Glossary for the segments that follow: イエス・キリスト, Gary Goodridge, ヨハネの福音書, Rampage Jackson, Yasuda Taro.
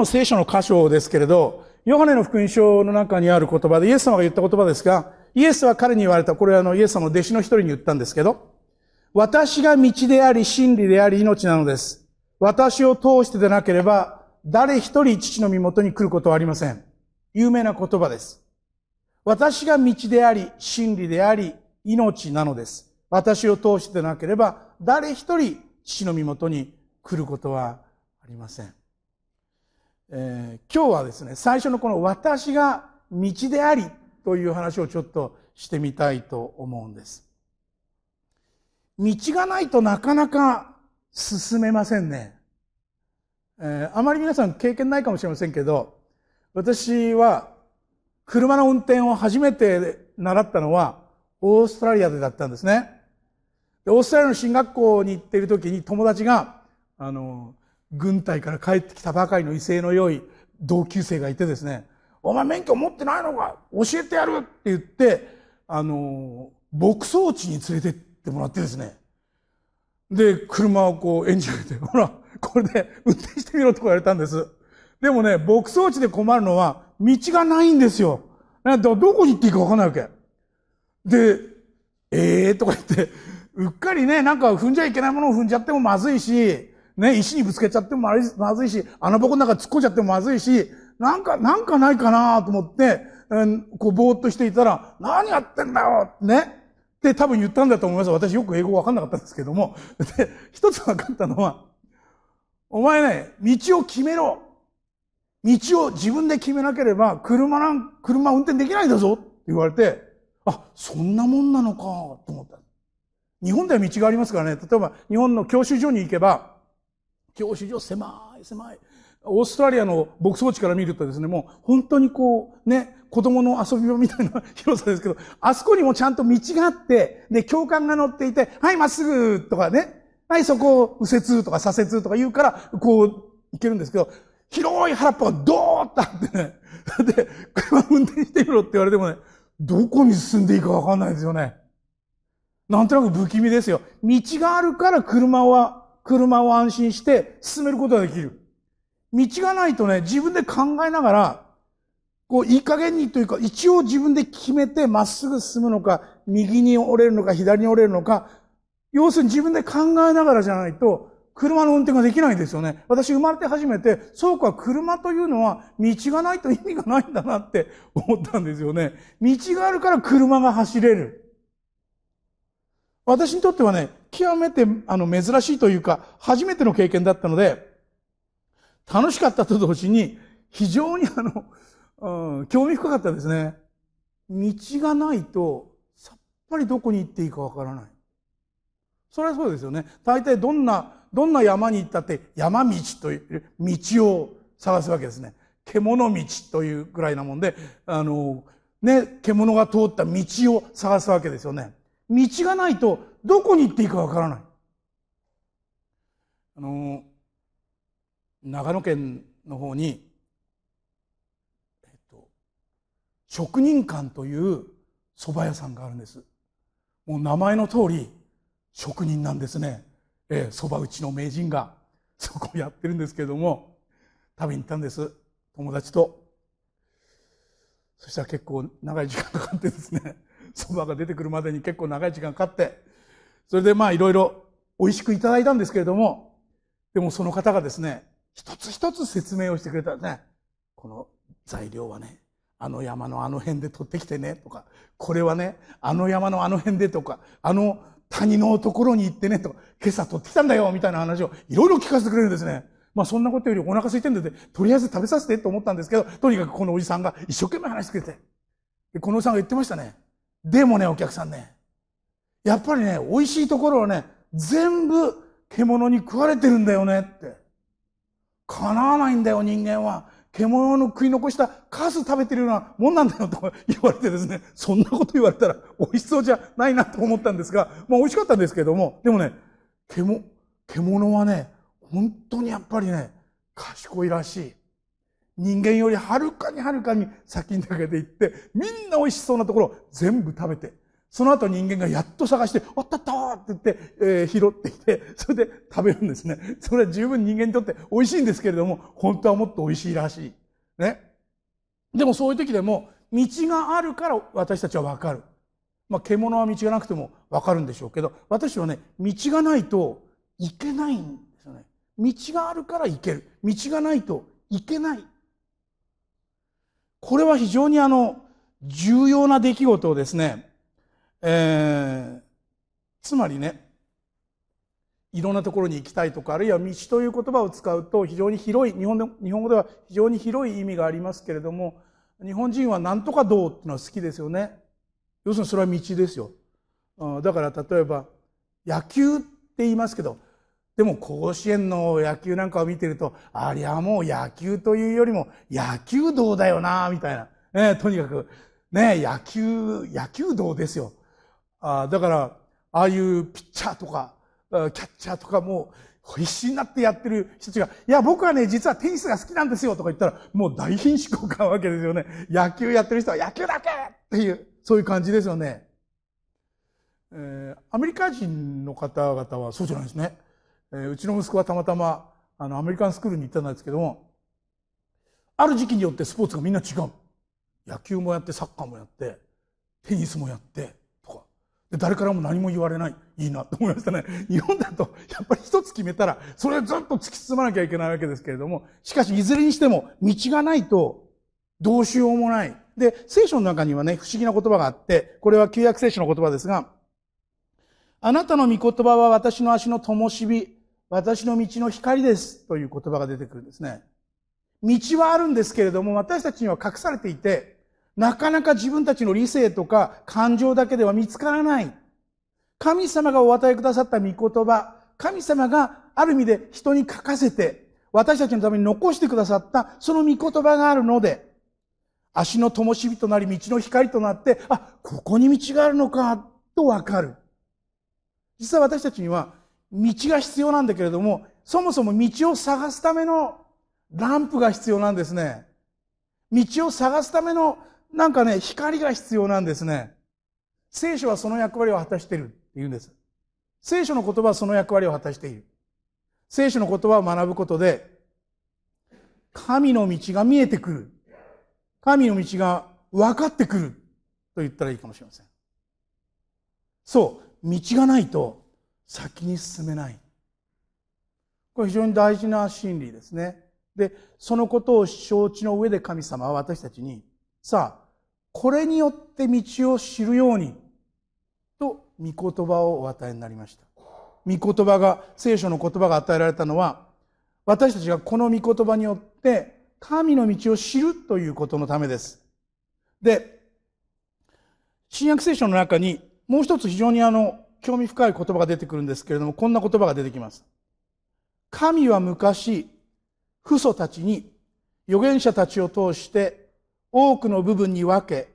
の聖書の箇所ですけれど、ヨハネの福音書の中にある言葉で、イエス様が言った言葉ですが、イエスは彼に言われた、これはイエス様の弟子の一人に言ったんですけど、私が道であり、真理であり、命なのです。私を通してでなければ、誰一人父の身元に来ることはありません。有名な言葉です。私が道であり、真理であり、命なのです。私を通してでなければ、誰一人父の身元に来ることはありません。今日はですね、最初のこの私が道でありという話をちょっとしてみたいと思うんです。道がないとなかなか進めませんね。あまり皆さん経験ないかもしれませんけど、私は車の運転を初めて習ったのはオーストラリアでだったんですね。で、オーストラリアの進学校に行っている時に友達が、軍隊から帰ってきたばかりの威勢の良い同級生がいてですね、お前免許持ってないのか、教えてやるって言って、牧草地に連れてってもらってですね。で、車をこうエンジンかけて、ほら、これで運転してみろって言われたんです。でもね、牧草地で困るのは道がないんですよ。だからどこに行っていいかわかんないわけ。で、とか言って、うっかりね、なんか踏んじゃいけないものを踏んじゃってもまずいし、ね、石にぶつけちゃってもまずいし、穴ぼこの中突っ込んじゃってもまずいし、なんかないかなと思って、ぼーっとしていたら、何やってんだよね。って多分言ったんだと思います。私よく英語わかんなかったんですけども。で、一つわかったのは、お前ね、道を決めろ。道を自分で決めなければ、車運転できないんだぞって言われて、あ、そんなもんなのかと思った。日本では道がありますからね。例えば、日本の教習所に行けば、教習所狭い。オーストラリアの牧草地から見るとですね、もう本当にこうね、子供の遊び場みたいな広さですけど、あそこにもちゃんと道があって、で、教官が乗っていて、はい、まっすぐとかね、はい、そこを右折とか左折とか言うから、こう行けるんですけど、広い原っぱがドーッとあってね、で、車運転してみろって言われてもね、どこに進んでいいかわかんないですよね。なんとなく不気味ですよ。道があるから車を安心して進めることができる。道がないとね、自分で考えながら、こう、いい加減にというか、一応自分で決めてまっすぐ進むのか、右に折れるのか、左に折れるのか、要するに自分で考えながらじゃないと、車の運転ができないんですよね。私生まれて初めて、そうか、車というのは道がないと意味がないんだなって思ったんですよね。道があるから車が走れる。私にとってはね、極めて珍しいというか、初めての経験だったので、楽しかったと同時に、非常に興味深かったですね。道がないと、さっぱりどこに行っていいかわからない。それはそうですよね。大体どんな山に行ったって、山道という、道を探すわけですね。獣道というぐらいなもんで、獣が通った道を探すわけですよね。道がないとどこに行っていいかわからない。長野県の方に、職人館という蕎麦屋さんがあるんです。もう名前の通り職人なんですね。蕎麦打ちの名人がそこをやってるんですけれども、食べに行ったんです。友達と。そしたら結構長い時間かかってですね。蕎麦が出てくるまでに結構長い時間かかって、それでまあいろいろ美味しくいただいたんですけれども、でもその方がですね、一つ一つ説明をしてくれたんですね。この材料はね、あの山のあの辺で取ってきてね、とか、これはね、あの山のあの辺でとか、あの谷のところに行ってね、とか、今朝取ってきたんだよ、みたいな話をいろいろ聞かせてくれるんですね。まあそんなことよりお腹空いてんで、とりあえず食べさせてと思ったんですけど、とにかくこのおじさんが一生懸命話してくれて、でこのおじさんが言ってましたね。でもね、お客さんね、やっぱりね、美味しいところはね、全部獣に食われてるんだよねって。叶わないんだよ、人間は。獣の食い残したカス食べてるようなもんなんだよとか言われてですね、そんなこと言われたら美味しそうじゃないなと思ったんですが、まあ美味しかったんですけども、でもね、獣はね、本当にやっぱりね、賢いらしい。人間よりはるかに先に抜けていって、みんな美味しそうなところを全部食べて、その後人間がやっと探して、おったったーって言って、拾ってきて、それで食べるんですね。それは十分人間にとって美味しいんですけれども、本当はもっと美味しいらしい。ね。でもそういう時でも、道があるから私たちはわかる。まあ、獣は道がなくてもわかるんでしょうけど、私はね、道がないといけないんですよね。道があるから行ける。道がないといけない。これは非常に重要な出来事をですね、つまりね、いろんなところに行きたいとか、あるいは道という言葉を使うと非常に広い、日本語では非常に広い意味がありますけれども、日本人はなんとか道っていうのは好きですよね。要するにそれは道ですよ。だから例えば野球って言いますけど、でも甲子園の野球なんかを見てると、ありゃもう野球というよりも野球道だよな、みたいな。とにかく、野球道ですよ。だから、ああいうピッチャーとか、キャッチャーとかも必死になってやってる人たちが、いや、僕はね、実はテニスが好きなんですよとか言ったら、もう大品種交換わけですよね。野球やってる人は野球だけっていう、そういう感じですよね。アメリカ人の方々はそうじゃないですね。うちの息子はたまたま、アメリカンスクールに行ったんですけども、ある時期によってスポーツがみんな違う。野球もやって、サッカーもやって、テニスもやって、で誰からも何も言われない。いいなと思いましたね。日本だと、やっぱり一つ決めたら、それをずっと突き進まなきゃいけないわけですけれども、しかし、いずれにしても、道がないと、どうしようもない。で、聖書の中にはね、不思議な言葉があって、これは旧約聖書の言葉ですが、あなたの御言葉は私の足の灯火、私の道の光です、という言葉が出てくるんですね。道はあるんですけれども、私たちには隠されていて、なかなか自分たちの理性とか感情だけでは見つからない。神様がお与えくださった御言葉、神様がある意味で人に書かせて、私たちのために残してくださった、その御言葉があるので、足の灯火となり、道の光となって、あ、ここに道があるのか、とわかる。実は私たちには道が必要なんだけれども、そもそも道を探すためのランプが必要なんですね。道を探すためのなんかね、光が必要なんですね。聖書はその役割を果たしているって言うんです。聖書の言葉はその役割を果たしている。聖書の言葉を学ぶことで、神の道が見えてくる。神の道が分かってくる。と言ったらいいかもしれません。そう。道がないと先に進めない。これ非常に大事な真理ですね。で、そのことを承知の上で神様は私たちに、さあ、これによって道を知るように、と、御言葉をお与えになりました。御言葉が、聖書の言葉が与えられたのは、私たちがこの御言葉によって、神の道を知るということのためです。で、新約聖書の中に、もう一つ非常に興味深い言葉が出てくるんですけれども、こんな言葉が出てきます。神は昔、父祖たちに、預言者たちを通して、多くの部分に分け、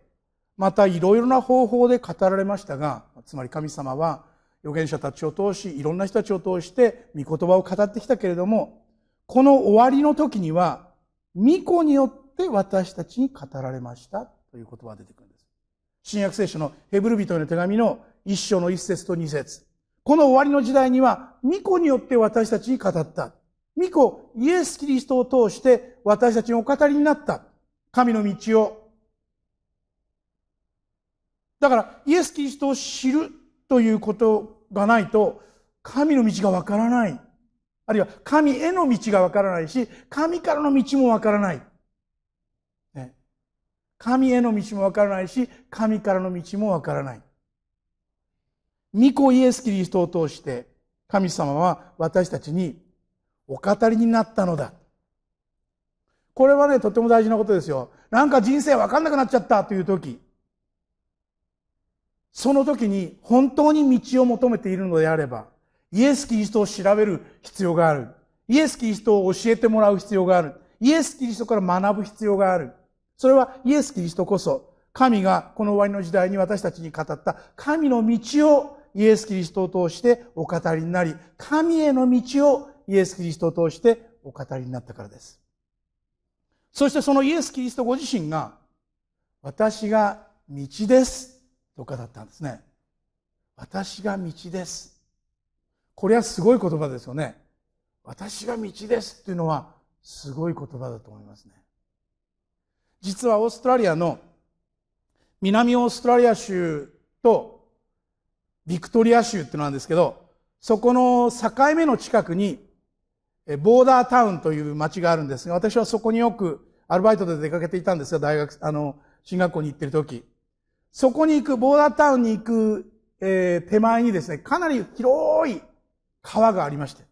またいろいろな方法で語られましたが、つまり神様は預言者たちを通し、いろんな人たちを通して御言葉を語ってきたけれども、この終わりの時には、御子によって私たちに語られましたという言葉が出てくるんです。新約聖書のヘブル人への手紙の一章の一節と二節。この終わりの時代には、御子によって私たちに語った。御子、イエス・キリストを通して私たちにお語りになった。神の道を。だから、イエス・キリストを知るということがないと、神の道がわからない。あるいは、神への道がわからないし、神からの道もわからない。ね、神への道もわからないし、神からの道もわからない。御子イエス・キリストを通して、神様は私たちにお語りになったのだ。これはね、とても大事なことですよ。なんか人生わかんなくなっちゃったという時、その時に本当に道を求めているのであれば、イエス・キリストを調べる必要がある。イエス・キリストを教えてもらう必要がある。イエス・キリストから学ぶ必要がある。それはイエス・キリストこそ、神がこの終わりの時代に私たちに語った神の道をイエス・キリストを通してお語りになり、神への道をイエス・キリストを通してお語りになったからです。そしてそのイエス・キリストご自身が、私が道ですと語ったんですね。私が道です。これはすごい言葉ですよね。私が道ですっていうのはすごい言葉だと思いますね。実はオーストラリアの南オーストラリア州とビクトリア州っていうのなんですけど、そこの境目の近くにボーダータウンという町があるんですが、私はそこによくアルバイトで出かけていたんですが、進学校に行ってる時。そこに行く、ボーダータウンに行く、手前にですね、かなり広い川がありまして。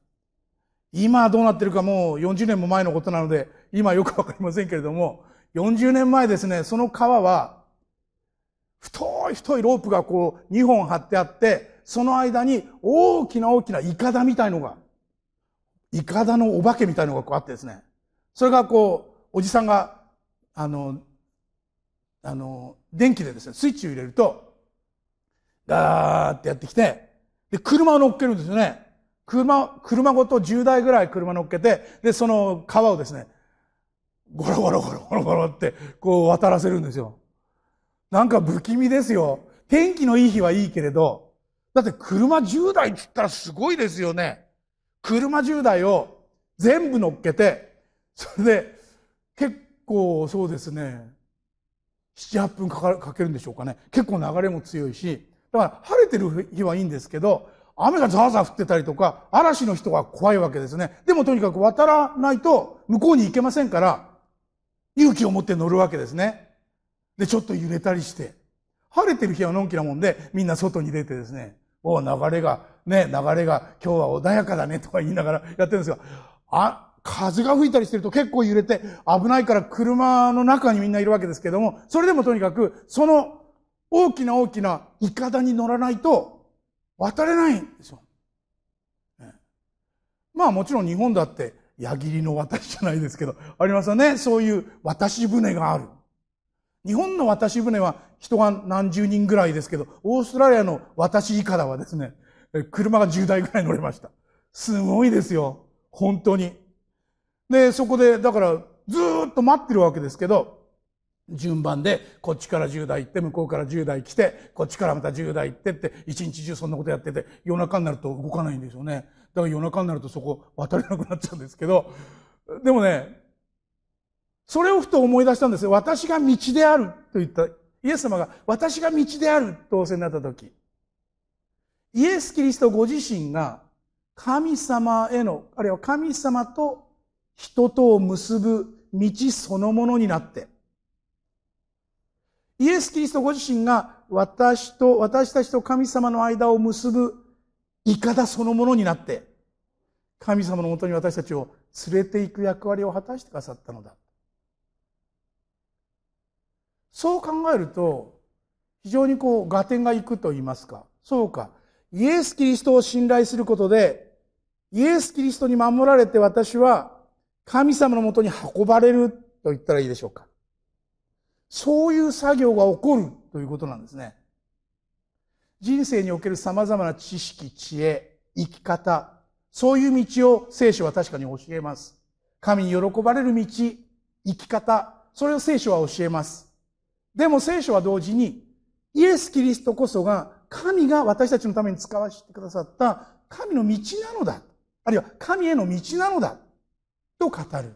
今どうなってるかもう40年も前のことなので、今よくわかりませんけれども、40年前ですね、その川は、太いロープがこう2本張ってあって、その間に大きなイカダみたいのが、イカダのお化けみたいのがこうあってですね、それがこう、おじさんが、電気でですね、スイッチを入れると、ガーってやってきて、で、車を乗っけるんですよね。車ごと10台ぐらい車乗っけて、で、その川をですね、ゴロゴロって、こう渡らせるんですよ。なんか不気味ですよ。天気のいい日はいいけれど、だって車10台って言ったらすごいですよね。車10台を全部乗っけて、それで、結構そうですね、7、8分かけるんでしょうかね。結構流れも強いし、だから晴れてる日はいいんですけど、雨がザーザー降ってたりとか、嵐の人が怖いわけですね。でもとにかく渡らないと向こうに行けませんから、勇気を持って乗るわけですね。で、ちょっと揺れたりして、晴れてる日はのんきなもんで、みんな外に出てですね、流れが今日は穏やかだねとか言いながらやってるんですが、風が吹いたりしてると結構揺れて危ないから車の中にみんないるわけですけども、それでもとにかくその大きなイカダに乗らないと渡れないんですよ。まあもちろん日本だって矢切の渡しじゃないですけど、ありますよね。そういう渡し船がある。日本の渡し船は人が何十人ぐらいですけど、オーストラリアの渡しイカダはですね、車が10台ぐらい乗れました。すごいですよ。本当に。で、そこで、だから、ずーっと待ってるわけですけど、順番で、こっちから10台行って、向こうから10台来て、こっちからまた10台行ってって、一日中そんなことやってて、夜中になると動かないんですよね。だから夜中になるとそこ渡れなくなっちゃうんですけど、でもね、それをふと思い出したんですよ。私が道であると言った、イエス様が私が道であると仰せになったとき、イエス・キリストご自身が神様への、あるいは神様と人とを結ぶ道そのものになって、イエス・キリストご自身が私たちと神様の間を結ぶいかだそのものになって、神様のもとに私たちを連れていく役割を果たしてくださったのだ。そう考えると、非常にこう、合点がいくと言いますか。そうか。イエス・キリストを信頼することで、イエス・キリストに守られて私は、神様のもとに運ばれると言ったらいいでしょうか。そういう作業が起こるということなんですね。人生における様々な知識、知恵、生き方、そういう道を聖書は確かに教えます。神に喜ばれる道、生き方、それを聖書は教えます。でも聖書は同時に、イエス・キリストこそが、神が私たちのために使わせてくださった神の道なのだ。あるいは神への道なのだ。と語る。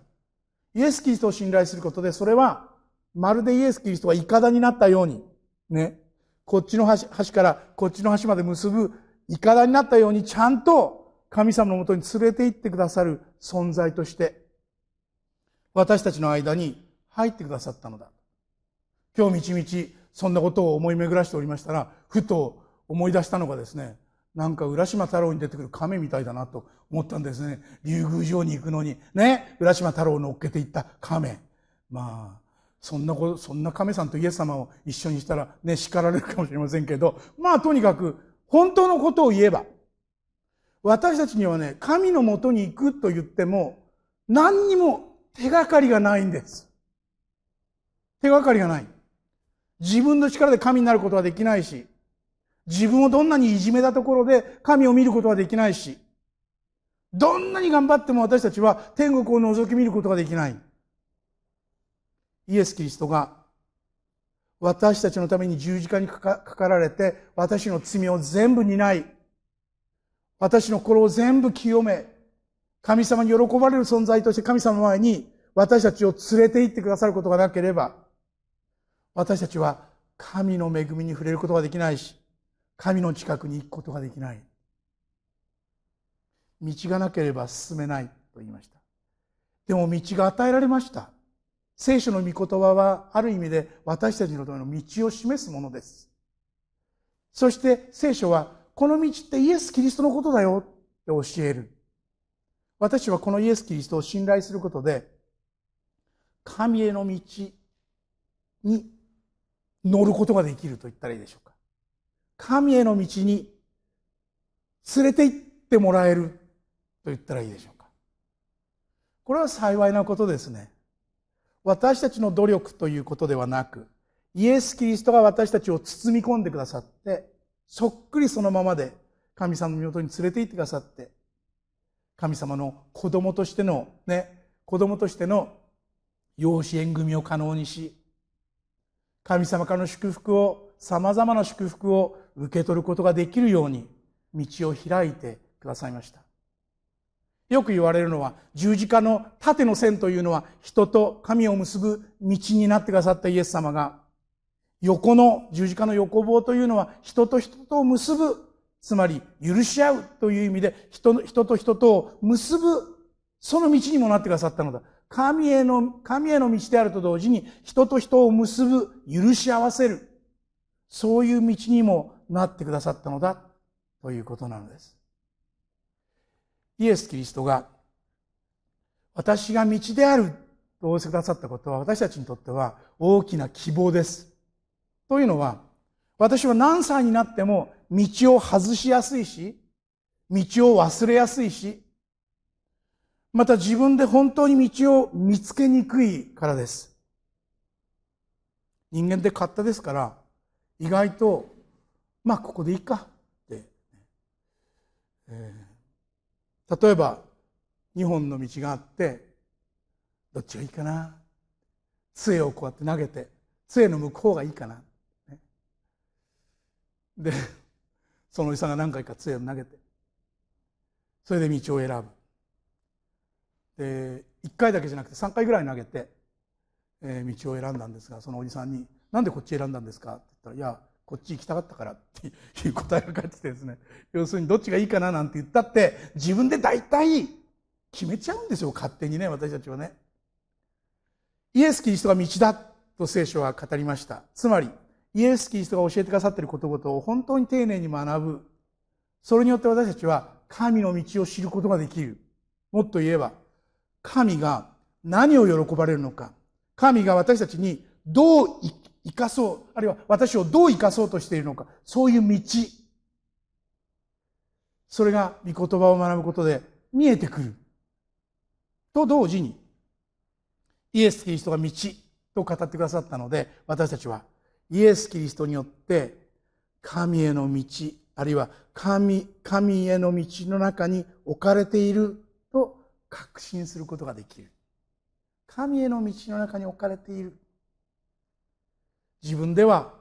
イエス・キリストを信頼することで、それは、まるでイエス・キリストがイカダになったように、ね、こっちの端からこっちの端まで結ぶイカダになったように、ちゃんと神様のもとに連れて行ってくださる存在として、私たちの間に入ってくださったのだ。今日みちみちそんなことを思い巡らしておりましたら、ふと思い出したのがですね、なんか浦島太郎に出てくる亀みたいだなと思ったんですね。竜宮城に行くのにね、浦島太郎を乗っけていった亀。まあ、そんな亀さんとイエス様を一緒にしたらね、叱られるかもしれませんけど、まあとにかく本当のことを言えば、私たちにはね、神のもとに行くと言っても、何にも手がかりがないんです。手がかりがない。自分の力で神になることはできないし、自分をどんなにいじめたところで神を見ることはできないし、どんなに頑張っても私たちは天国を覗き見ることができない。イエス・キリストが私たちのために十字架にかかられて、私の罪を全部担い、私の心を全部清め、神様に喜ばれる存在として神様の前に私たちを連れて行ってくださることがなければ、私たちは神の恵みに触れることができないし、神の近くに行くことができない。道がなければ進めないと言いました。でも道が与えられました。聖書の御言葉はある意味で私たちのための道を示すものです。そして聖書はこの道ってイエス・キリストのことだよって教える。私はこのイエス・キリストを信頼することで、神への道に乗ることができると言ったらいいでしょうか。神への道に連れて行ってもらえると言ったらいいでしょうか。これは幸いなことですね。私たちの努力ということではなく、イエス・キリストが私たちを包み込んでくださって、そっくりそのままで神様の御所に連れて行ってくださって、神様の子供としての子供としての養子縁組を可能にし、神様からの祝福を、様々な祝福を受け取ることができるように道を開いてくださいました。よく言われるのは、十字架の縦の線というのは人と神を結ぶ道になってくださったイエス様が、横の十字架の横棒というのは人と人とを結ぶ、つまり許し合うという意味で人と人とを結ぶ、その道にもなってくださったのだ。神への道であると同時に、人と人を結ぶ、許し合わせる、そういう道にもなってくださったのだということなのです。イエス・キリストが私が道であると仰せくださったことは、私たちにとっては大きな希望です。というのは、私は何歳になっても道を外しやすいし、道を忘れやすいし、また自分で本当に道を見つけにくいからです。人間って勝手ですから、意外と、まあここでいいかって。例えば、2本の道があって、どっちがいいかな。杖をこうやって投げて、杖の向こうがいいかな。で、そのおじさんが何回か杖を投げて、それで道を選ぶ。で、1回だけじゃなくて3回ぐらい投げて、道を選んだんですが、そのおじさんに「なんでこっち選んだんですか?」って言ったら「いや、こっち行きたかったから」っていう答えが返ってきてですね、要するにどっちがいいかななんて言ったって、自分で大体決めちゃうんですよ、勝手にね、私たちはね。イエス・キリストが道だと聖書は語りました。つまりイエス・キリストが教えてくださっていることごとを本当に丁寧に学ぶ。それによって私たちは神の道を知ることができる。もっと言えば、神が何を喜ばれるのか、神が私たちにどう生かそう、あるいは私をどう生かそうとしているのか、そういう道。それが御言葉を学ぶことで見えてくる。と同時に、イエス・キリストが道と語ってくださったので、私たちはイエス・キリストによって神への道、あるいは神への道の中に置かれていると確信することができる。神への道の中に置かれている。自分では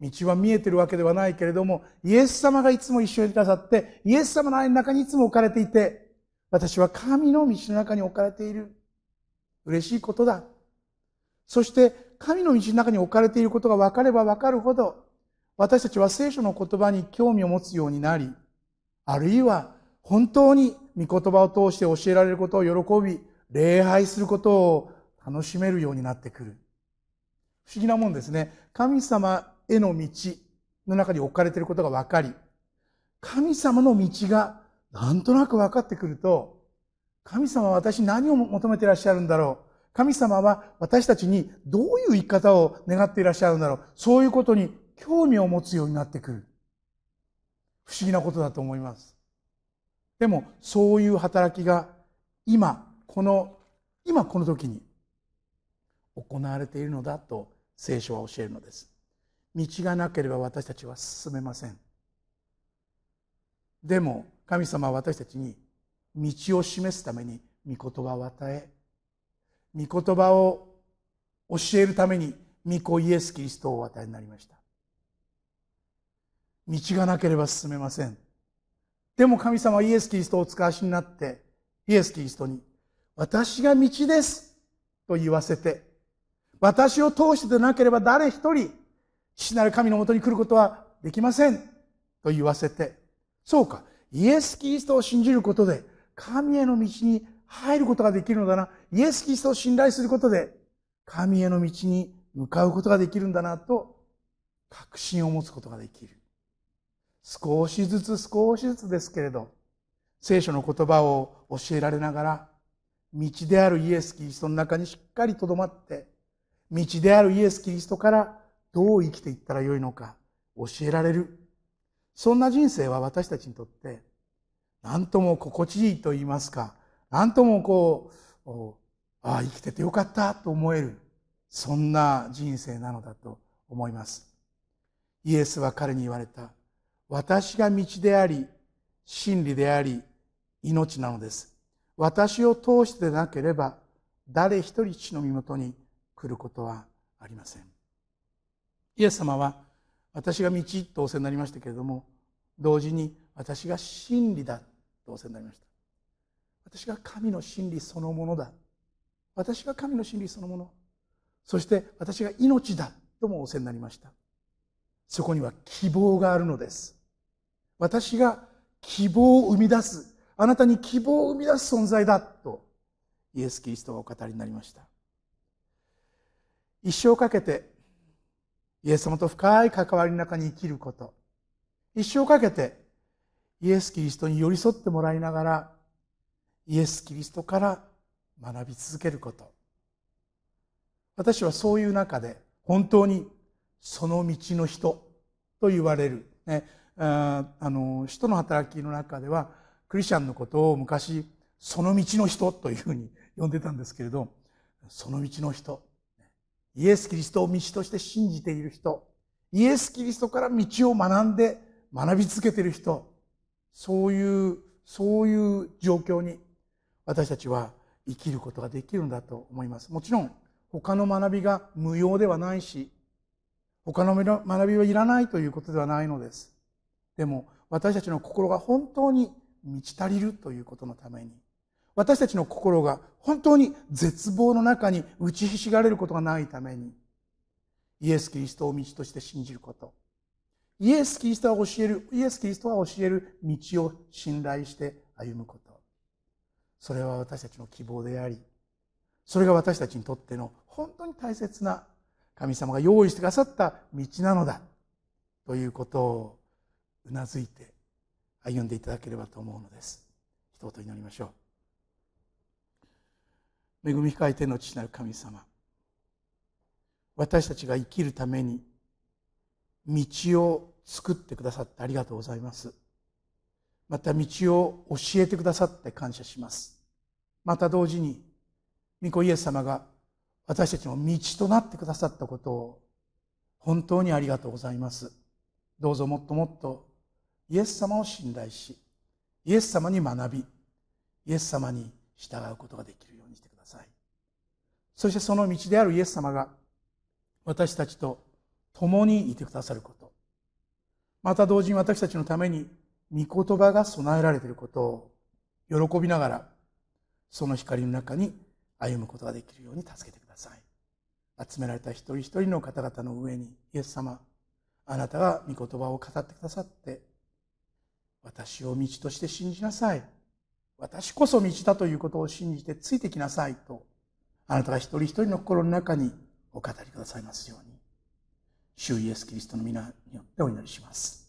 道は見えているわけではないけれども、イエス様がいつも一緒にくださって、イエス様の愛の中にいつも置かれていて、私は神の道の中に置かれている。嬉しいことだ。そして神の道の中に置かれていることが分かれば分かるほど、私たちは聖書の言葉に興味を持つようになり、あるいは本当に御言葉を通して教えられることを喜び、礼拝することを楽しめるようになってくる。不思議なもんですね。神様への道の中に置かれていることが分かり、神様の道がなんとなく分かってくると、神様は私に何を求めていらっしゃるんだろう、神様は私たちにどういう生き方を願っていらっしゃるんだろう、そういうことに興味を持つようになってくる。不思議なことだと思います。でも、そういう働きが今この時に行われているのだと聖書は教えるのです。道がなければ私たちは進めません。でも、神様は私たちに道を示すために御言葉を与え、御言葉を教えるために御子イエス・キリストをお与えになりました。道がなければ進めません。でも神様はイエス・キリストをお使わしになって、イエス・キリストに「私が道です」と言わせて、私を通してでなければ誰一人父なる神のもとに来ることはできませんと言わせて、そうか、イエス・キリストを信じることで神への道に入ることができるのだな、イエス・キリストを信頼することで神への道に向かうことができるんだなと確信を持つことができる。少しずつ少しずつですけれど、聖書の言葉を教えられながら、道であるイエス・キリストの中にしっかりとどまって、道であるイエス・キリストからどう生きていったらよいのか教えられる、そんな人生は私たちにとって何とも心地いいと言いますか、何ともこう、ああ生きててよかったと思える、そんな人生なのだと思います。イエスは彼に言われた、私が道であり真理であり命なのです、私を通してでなければ誰一人父の身元に来ることはありません。イエス様は私が道と仰せになりましたけれども、同時に私が真理だと仰せになりました。私が神の真理そのものだ、私が神の真理そのもの、そして私が命だとも仰せになりました。そこには希望があるのです。私が希望を生み出す、あなたに希望を生み出す存在だとイエス・キリストがお語りになりました。一生かけてイエス様と深い関わりの中に生きること、一生かけてイエス・キリストに寄り添ってもらいながら、イエス・キリストから学び続けること、私はそういう中で本当にその道の人と言われる、使徒の働きの中ではクリスチャンのことを昔その道の人というふうに呼んでたんですけれど、その道の人、イエス・キリストを道として信じている人、イエス・キリストから道を学んで学び続けている人、そういう状況に私たちは生きることができるんだと思います。もちろん他の学びが無用ではないし、他の学びはいらないということではないのです。でも私たちの心が本当に満ち足りるということのために、私たちの心が本当に絶望の中に打ちひしがれることがないために、イエス・キリストを道として信じること、イエス・キリストは教える、イエス・キリストは教える道を信頼して歩むこと、それは私たちの希望であり、それが私たちにとっての本当に大切な神様が用意してくださった道なのだということをうなずいて歩んでいただければと思うのです。一言祈りましょう。恵み深い天の父なる神様、私たちが生きるために道を作ってくださってありがとうございます。また道を教えてくださって感謝します。また同時に御子イエス様が私たちの道となってくださったことを本当にありがとうございます。どうぞもっともっとイエス様を信頼し、イエス様に学び、イエス様に従うことができるようにしてください。そしてその道であるイエス様が私たちと共にいてくださること、また同時に私たちのために御言葉が備えられていることを喜びながら、その光の中に歩むことができるように助けてください。集められた一人一人の方々の上に、イエス様、あなたが御言葉を語ってくださって、私を道として信じなさい、私こそ道だということを信じてついてきなさいと、あなたが一人一人の心の中にお語りくださいますように、主イエス・キリストの皆によってお祈りします。